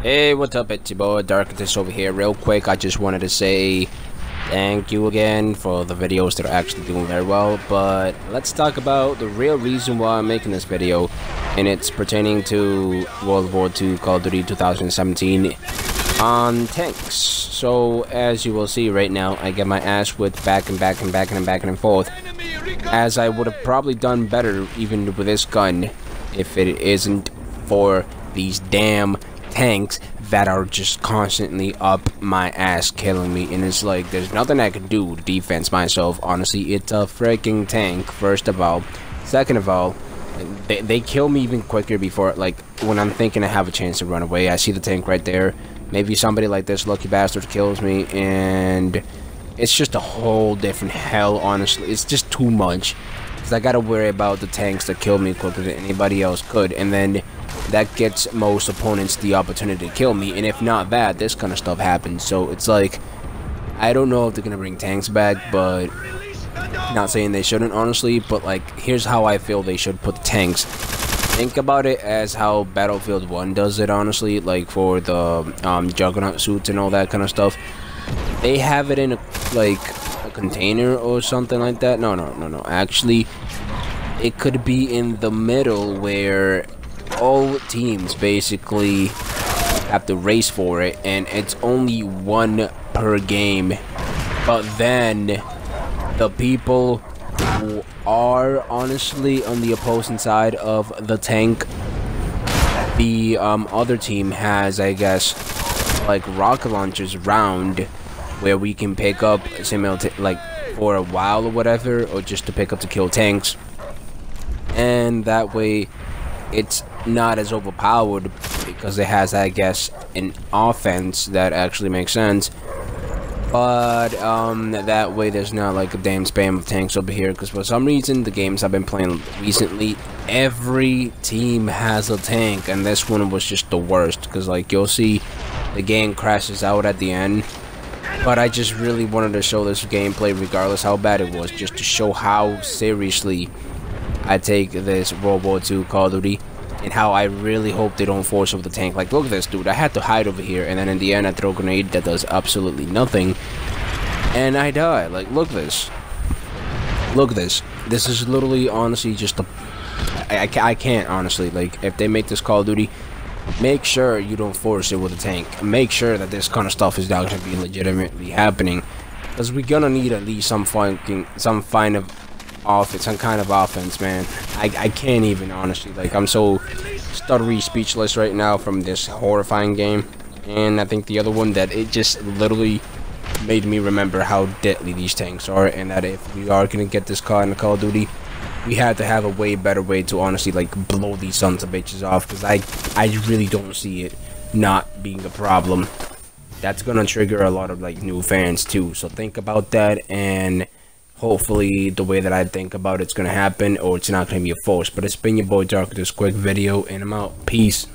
Hey, what's up, it's your boy Darkatous over here. Real quick, I just wanted to say thank you again for the videos that are actually doing very well, but let's talk about the real reason why I'm making this video, and it's pertaining to World War II Call of Duty 2017 on tanks. So as you will see right now, I get my ass whipped back and back and back and back and forth, as I would have probably done better even with this gun if it isn't for these damn tanks that are just constantly up my ass killing me. And it's like there's nothing I can do to defense myself. Honestly, it's a freaking tank, first of all. Second of all, they kill me even quicker before, like, when I'm thinking I have a chance to run away. I see the tank right there, maybe somebody like this lucky bastard kills me, and it's just a whole different hell. Honestly, it's just too much, because I gotta worry about the tanks that kill me quicker than anybody else could, and then that gets most opponents the opportunity to kill me. And if not that, this kind of stuff happens. So it's like, I don't know if they're gonna bring tanks back, but not saying they shouldn't, honestly, but like, here's how I feel they should put the tanks. Think about it as how Battlefield 1 does it, honestly, like for the Juggernaut suits and all that kind of stuff. They have it in a container or something like that. No, actually, it could be in the middle where all teams basically have to race for it, and it's only one per game. But then the people who are honestly on the opposing side of the tank, the other team has, I guess, like rocket launchers round where we can pick up like for a while or whatever, or just to pick up to kill tanks, and that way it's not as overpowered, because it has, I guess, an offense that actually makes sense. But that way there's not like a damn spam of tanks over here, because for some reason the games I've been playing recently, every team has a tank, and this one was just the worst, because like you'll see the game crashes out at the end. But I just really wanted to show this gameplay regardless how bad it was, just to show how seriously I take this World War II Call of Duty, and how I really hope they don't force over the tank. Like, look at this dude, I had to hide over here, and then in the end I throw a grenade that does absolutely nothing, and I die. Like, look at this. Look at this. This is literally, honestly, just I can't, honestly. Like, if they make this Call of Duty, make sure you don't force it with a tank. Make sure that this kind of stuff is not going to be legitimately happening, because we're going to need at least some kind of offense, man. I can't even, honestly. Like, I'm so stuttery speechless right now from this horrifying game, and I think the other one, that it just literally made me remember how deadly these tanks are, and that if we are gonna get this car in the Call of Duty, we have to have a way better way to honestly like blow these sons of bitches off, because I really don't see it not being a problem that's gonna trigger a lot of like new fans too. So think about that, and hopefully the way that I think about it's gonna happen, or it's not gonna be a force. But it's been your boy Dark, this quick video, and I'm out. Peace.